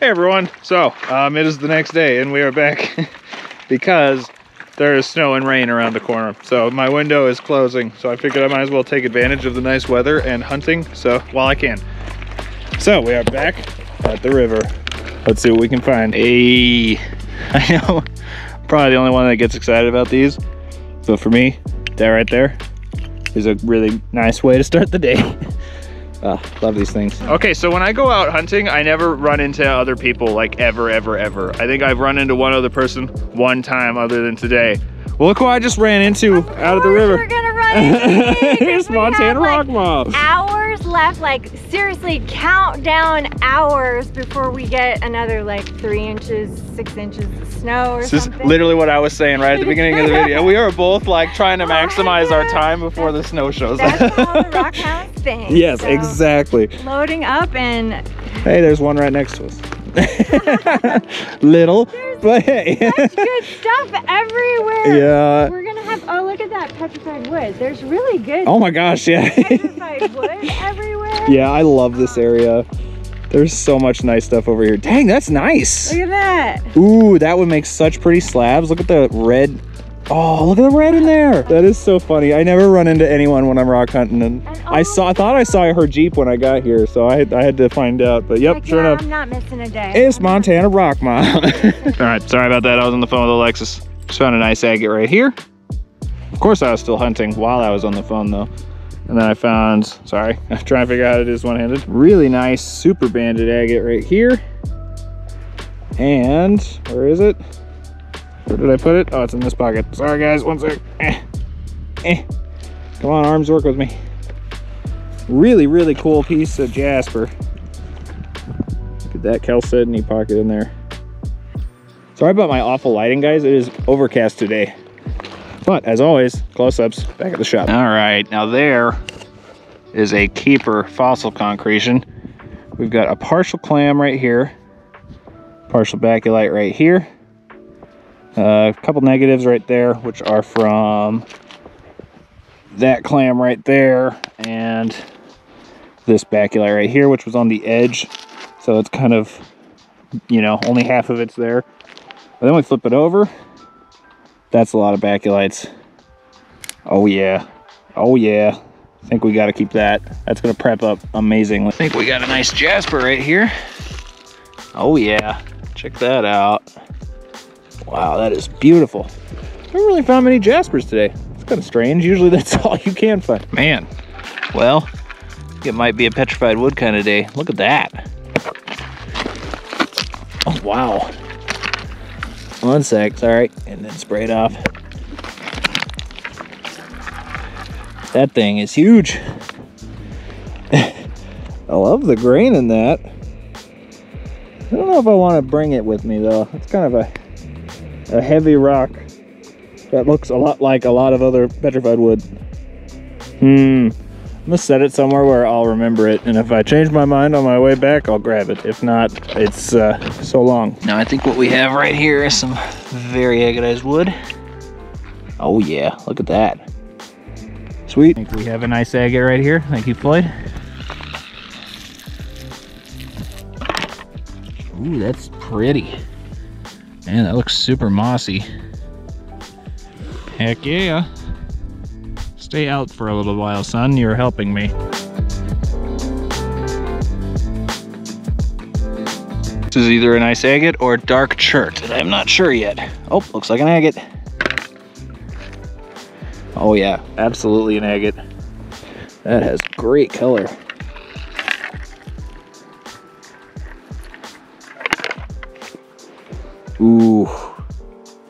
Hey everyone, so it is the next day and we are back because there is snow and rain around the corner. So my window is closing, so I figured I might as well take advantage of the nice weather and hunting while I can. So we are back at the river. Let's see what we can find. Hey, I know I'm probably the only one that gets excited about these, but for me, that right there is a really nice way to start the day. Love these things. Okay, so when I go out hunting, I never run into other people, like ever. I think I've run into one other person one time other than today. Well, look who I just ran into out of the river. We're gonna run into Here's Montana Rock Moss. Hours left, like seriously, count down hours before we get another like 3 inches, 6 inches of snow or something. This is literally what I was saying right at the beginning of the video. We are both like trying to maximize our time before the snow shows up. That's how the rock house thing. Yes, so exactly. Loading up and... Hey, there's one right next to us. Little. But hey. Such good stuff everywhere. Yeah. We're gonna have, oh look at that petrified wood. There's really good. Oh my gosh, yeah. Petrified wood everywhere. Yeah, I love this area. There's so much nice stuff over here. Dang, that's nice. Look at that. Ooh, that would make such pretty slabs. Look at the red. Oh, look at the red in there. That is so funny. I never run into anyone when I'm rock hunting. And I thought I saw her Jeep when I got here, so I had to find out. But yep, sure enough. I'm not missing a day. It's Montana Rock Mom. All right, sorry about that. I was on the phone with Alexis. Just found a nice agate right here. Of course, I was still hunting while I was on the phone though. And then I found, sorry, I'm trying to figure out how to do this one-handed. Really nice super banded agate right here. And where is it? Where did I put it? Oh, it's in this pocket. Sorry guys, one sec. Come on, arms, work with me. Really, really cool piece of jasper. Look at that chalcedony pocket in there. Sorry about my awful lighting, guys. It is overcast today. But as always, close-ups back at the shop. All right, now there is a keeper fossil concretion. We've got a partial clam right here, partial baculite right here. A couple negatives right there, which are from that clam right there and this baculite right here, which was on the edge. So it's kind of, you know, only half of it's there. But then we flip it over. That's a lot of baculites. Oh yeah. Oh yeah. I think we got to keep that. That's going to prep up amazingly. I think we got a nice jasper right here. Oh yeah. Check that out. Wow, that is beautiful. I haven't really found many jaspers today. It's kind of strange. Usually that's all you can find. Man, well, it might be a petrified wood kind of day. Look at that. Oh, wow. One sec, sorry. And then spray it off. That thing is huge. I love the grain in that. I don't know if I want to bring it with me though. It's kind of a heavy rock that looks a lot like a lot of other petrified wood. I'm gonna set it somewhere where I'll remember it, and if I change my mind on my way back, I'll grab it. If not, it's so long. Now I think what we have right here is some very agatized wood. Oh yeah, look at that. Sweet. I think we have a nice agate right here. Thank you, Floyd. Ooh, that's pretty. Man, that looks super mossy. Heck yeah. Stay out for a little while, son. You're helping me. This is either a nice agate or dark chert. I'm not sure yet. Oh, looks like an agate. Oh yeah, absolutely an agate. That has great color. Ooh,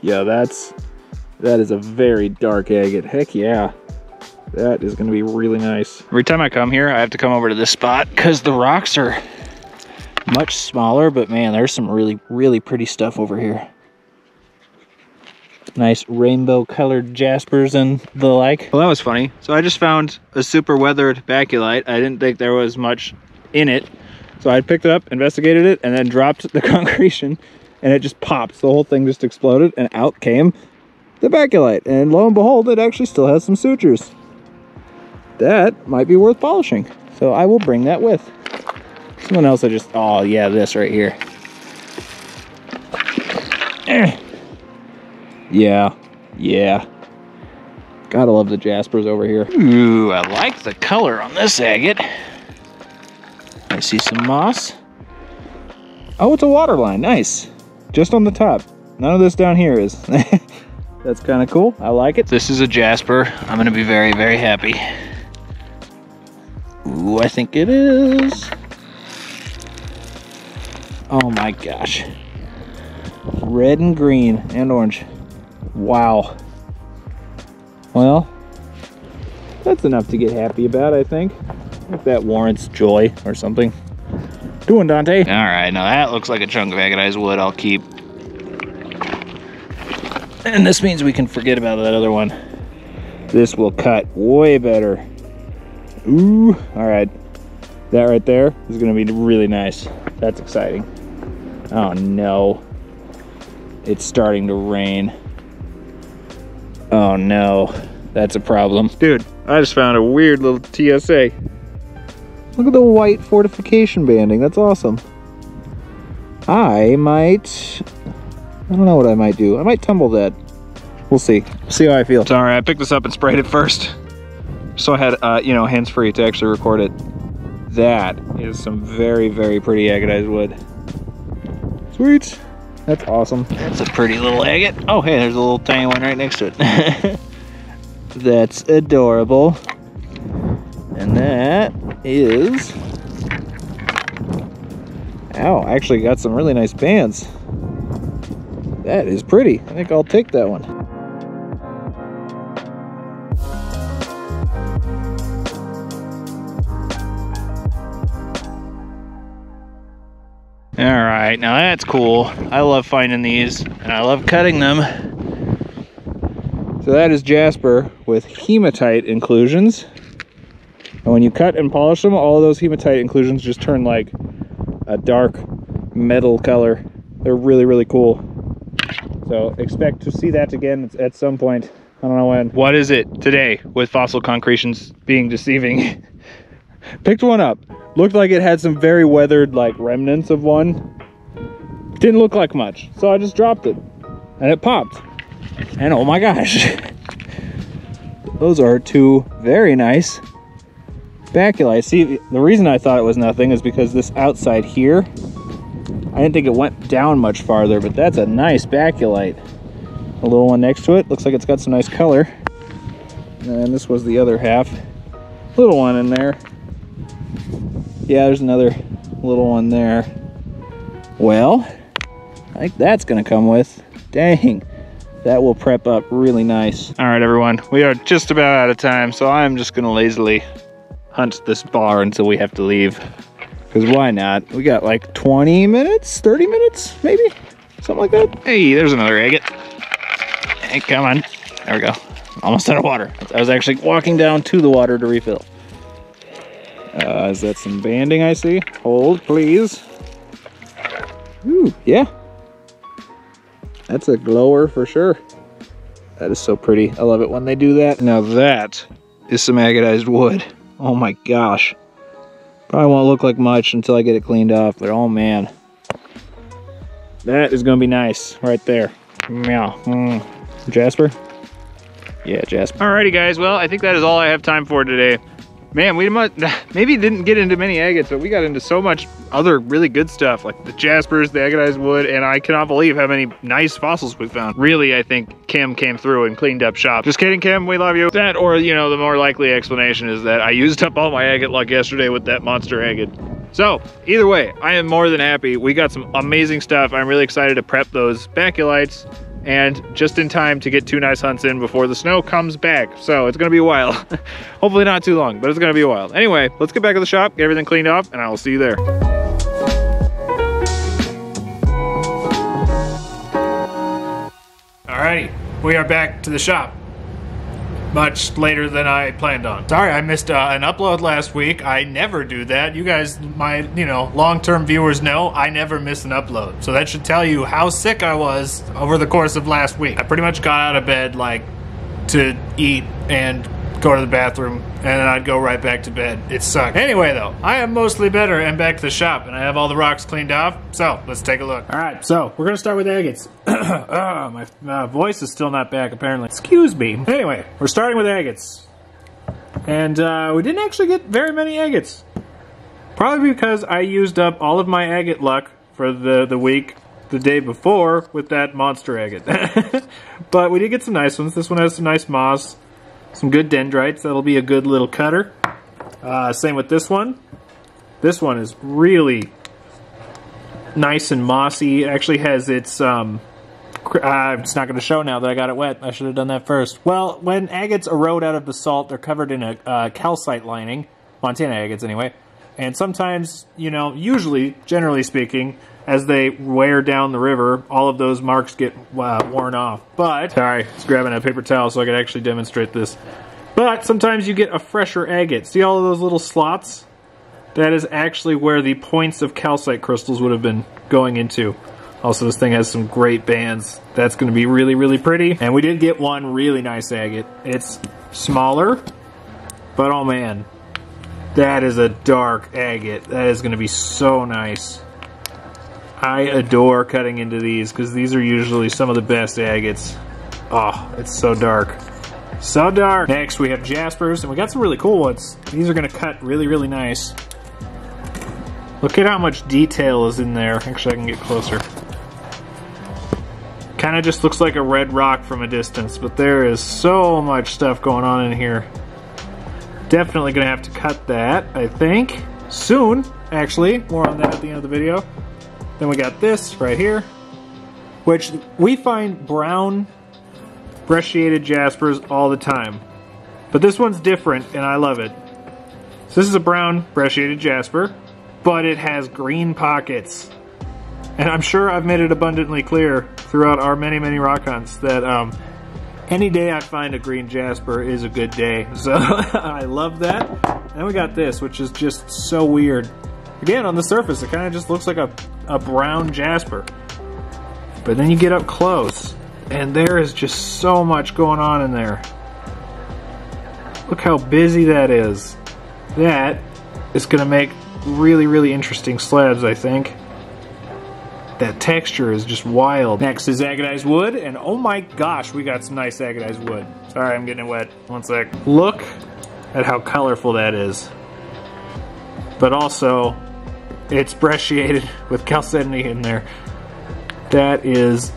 yeah, that is a very dark agate. Heck yeah, that is gonna be really nice. Every time I come here, I have to come over to this spot because the rocks are much smaller, but man, there's some really, really pretty stuff over here. Nice rainbow colored jaspers and the like. Well, that was funny. So I just found a super weathered baculite. I didn't think there was much in it. So I picked it up, investigated it, and then dropped the concretion. And it just popped. The whole thing just exploded, and out came the baculite. And lo and behold, it actually still has some sutures. That might be worth polishing. So I will bring that with. Someone else I just, oh yeah, this right here. Yeah, yeah. Gotta love the jaspers over here. Ooh, I like the color on this agate. I see some moss. Oh, it's a water line, nice. Just on the top. None of this down here is. That's kind of cool, I like it. This is a jasper. I'm gonna be very, very happy. Ooh, I think it is. Oh my gosh. Red and green and orange. Wow. Well, that's enough to get happy about, I think. I think that warrants joy or something. Doing, Dante? All right, now that looks like a chunk of Agatized wood I'll keep. And this means we can forget about that other one. This will cut way better. Ooh, all right. That right there is gonna be really nice. That's exciting. Oh no. It's starting to rain. Oh no, that's a problem. Dude, I just found a weird little TSA. Look at the white fortification banding, that's awesome. I don't know what I might do. I might tumble that. We'll see. See how I feel. Sorry, I picked this up and sprayed it first. So I had, you know, hands-free to actually record it. That is some very, very pretty Agatized wood. Sweet. That's awesome. That's a pretty little agate. Oh, hey, there's a little tiny one right next to it. That's adorable. And that is... Ow, I actually got some really nice bands. That is pretty. I think I'll take that one. All right, now that's cool. I love finding these and I love cutting them. So that is jasper with hematite inclusions. And when you cut and polish them, all those hematite inclusions just turn like a dark metal color. They're really, really cool. So expect to see that again at some point. I don't know when. What is it today with fossil concretions being deceiving? Picked one up. Looked like it had some very weathered like remnants of one. Didn't look like much. So I just dropped it and it popped. And oh my gosh. Those are two very nice baculite. See, the reason I thought it was nothing is because this outside here, I didn't think it went down much farther, but that's a nice baculite. The little one next to it looks like it's got some nice color. And this was the other half. Little one in there. Yeah, there's another little one there. Well, I think that's gonna come with. Dang, that will prep up really nice. All right, everyone, we are just about out of time, so I'm just gonna lazily hunt this bar until we have to leave. Because why not? We got like 20 minutes, 30 minutes, maybe? Something like that. Hey, there's another agate. Hey, come on. There we go. Almost out of water. I was actually walking down to the water to refill. Is that some banding I see? Hold, please. Ooh, yeah. That's a glower for sure. That is so pretty. I love it when they do that. Now that is some Agatized wood. Oh my gosh. Probably won't look like much until I get it cleaned off, but oh man. That is gonna be nice right there. Meow. Jasper? Yeah, Jasper. Alrighty guys, well, I think that is all I have time for today. Man, we maybe didn't get into many agates, but we got into so much other really good stuff, like the jaspers, the Agatized wood, and I cannot believe how many nice fossils we found. Really, I think Kim came through and cleaned up shop. Just kidding, Kim, we love you. That, or, you know, the more likely explanation is that I used up all my agate luck yesterday with that monster agate. So, either way, I am more than happy. We got some amazing stuff. I'm really excited to prep those baculites, and just in time to get two nice hunts in before the snow comes back. So it's gonna be a while. Hopefully not too long, but it's gonna be a while. Anyway, let's get back to the shop, get everything cleaned off, and I will see you there. Alrighty, we are back to the shop. Much later than I planned on. Sorry, I missed an upload last week. I never do that. You guys, my long-term viewers know I never miss an upload. So that should tell you how sick I was over the course of last week. I pretty much got out of bed like to eat and go to the bathroom, and then I'd go right back to bed. It sucked. Anyway, though, I am mostly better and back to the shop, and I have all the rocks cleaned off, so let's take a look. All right, so we're gonna start with agates. My voice is still not back, apparently. Excuse me. Anyway, we're starting with agates. And we didn't actually get very many agates. Probably because I used up all of my agate luck for the week the day before with that monster agate. But we did get some nice ones. This one has some nice moss, some good dendrites. That'll be a good little cutter. Same with this one. This one is really nice and mossy. It actually has its... it's not going to show now that I got it wet. I should have done that first. Well, when agates erode out of basalt, they're covered in a calcite lining. Montana agates, anyway. And sometimes, you know, usually, generally speaking, as they wear down the river, all of those marks get worn off. But, sorry, just grabbing a paper towel so I could actually demonstrate this. But sometimes you get a fresher agate. See all of those little slots? That is actually where the points of calcite crystals would have been going into. Also, this thing has some great bands. That's going to be really, really pretty. And we did get one really nice agate. It's smaller, but oh man. That is a dark agate. That is going to be so nice. I adore cutting into these because these are usually some of the best agates. Oh, it's so dark. So dark. Next, we have jaspers, and we got some really cool ones. These are going to cut really, really nice. Look at how much detail is in there. Actually, I can get closer. Kind of just looks like a red rock from a distance, but there is so much stuff going on in here. Definitely gonna have to cut that, I think. Soon, actually. More on that at the end of the video. Then we got this right here, which we find brown brecciated jaspers all the time. But this one's different, and I love it. So this is a brown brecciated jasper, but it has green pockets. And I'm sure I've made it abundantly clear throughout our many, many rock hunts that any day I find a green jasper is a good day, so I love that. And we got this, which is just so weird. Again, on the surface, it kind of just looks like a brown jasper. But then you get up close, and there is just so much going on in there. Look how busy that is. That is going to make really, really interesting slabs, I think. That texture is just wild. Next is agatized wood, and oh my gosh, we got some nice agatized wood. Sorry, I'm getting it wet. One sec. Look at how colorful that is. But also, it's brecciated with chalcedony in there. That is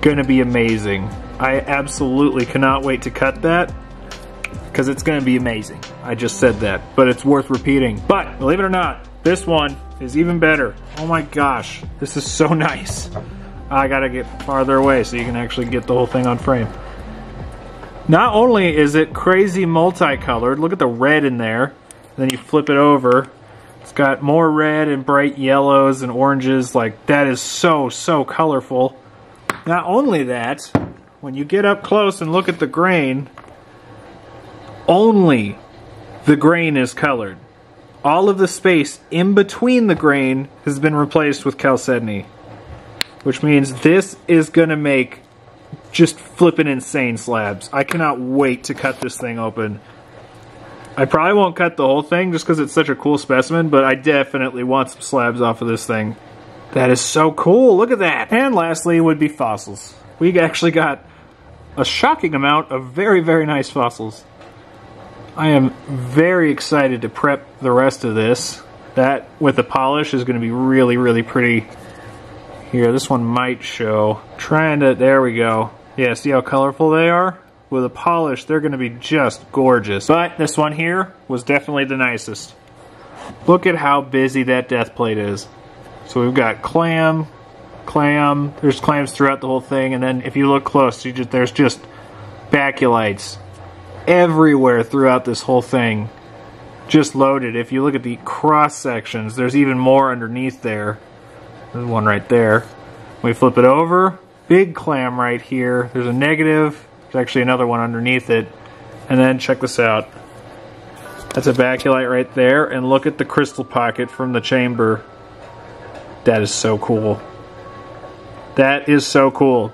gonna be amazing. I absolutely cannot wait to cut that, because it's gonna be amazing. I just said that, but it's worth repeating. But, believe it or not, this one is even better. Oh my gosh, this is so nice. I gotta get farther away so you can actually get the whole thing on frame. Not only is it crazy multicolored, look at the red in there, then you flip it over. It's got more red and bright yellows and oranges, like that is so, so colorful. Not only that, when you get up close and look at the grain, only the grain is colored. All of the space in between the grain has been replaced with chalcedony, which means this is gonna make just flippin' insane slabs. I cannot wait to cut this thing open. I probably won't cut the whole thing just because it's such a cool specimen, but I definitely want some slabs off of this thing. That is so cool, look at that! And lastly would be fossils. We actually got a shocking amount of very, very nice fossils. I am very excited to prep the rest of this. That, with the polish, is going to be really, really pretty. Here, this one might show. Trying to, there we go. Yeah, see how colorful they are? With a polish, they're going to be just gorgeous. But this one here was definitely the nicest. Look at how busy that death plate is. So we've got clam, clam, there's clams throughout the whole thing, and then if you look close, there's just baculites everywhere throughout this whole thing, just loaded. If you look at the cross sections, there's even more underneath there. There's one right there. We flip it over, big clam right here. There's a negative, there's actually another one underneath it. And then check this out. That's a baculite right there, and look at the crystal pocket from the chamber. That is so cool. That is so cool.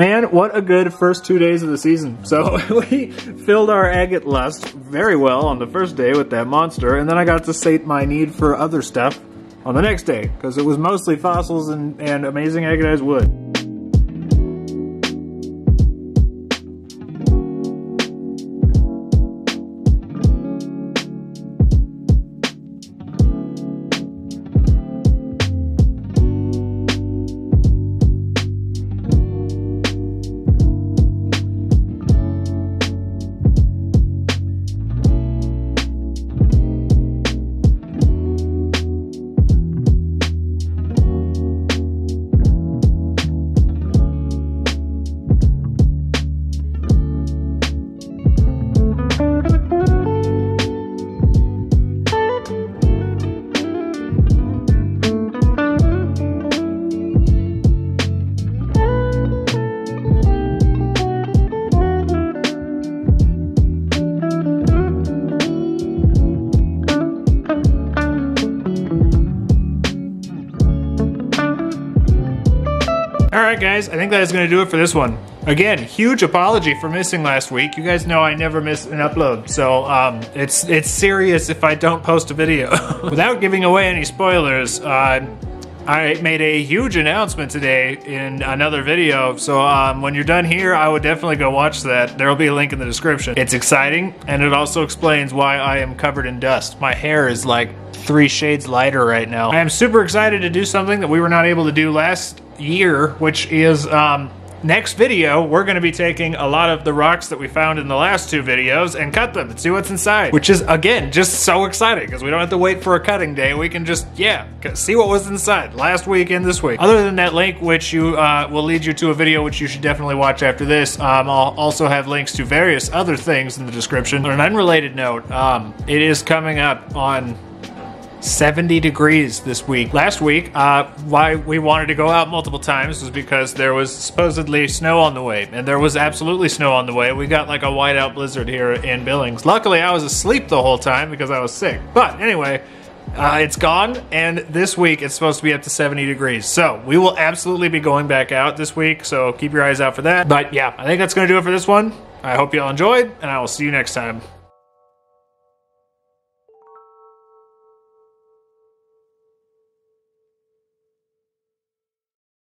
Man, what a good first 2 days of the season. So we filled our agate lust very well on the first day with that monster, and then I got to sate my need for other stuff on the next day, because it was mostly fossils and amazing agatized wood. Alright guys, I think that is going to do it for this one. Again, huge apology for missing last week. You guys know I never miss an upload, so it's serious if I don't post a video. Without giving away any spoilers, I made a huge announcement today in another video, so when you're done here, I would definitely go watch that. There will be a link in the description. It's exciting, and it also explains why I am covered in dust. My hair is like 3 shades lighter right now. I am super excited to do something that we were not able to do last year, which is next video, we're going to be taking a lot of the rocks that we found in the last 2 videos and cut them and see what's inside, which is, again, just so exciting because we don't have to wait for a cutting day. We can just, yeah, see what was inside last week and this week. Other than that link, which you will lead you to a video which you should definitely watch after this, I'll also have links to various other things in the description. On an unrelated note, it is coming up on 70 degrees this week. Last week, why we wanted to go out multiple times was because there was supposedly snow on the way, and there was absolutely snow on the way. We got like a whiteout blizzard here in Billings. Luckily, I was asleep the whole time because I was sick. But anyway, it's gone, and this week it's supposed to be up to 70 degrees. So we will absolutely be going back out this week, so keep your eyes out for that. But yeah, I think that's going to do it for this one. I hope you all enjoyed, and I will see you next time.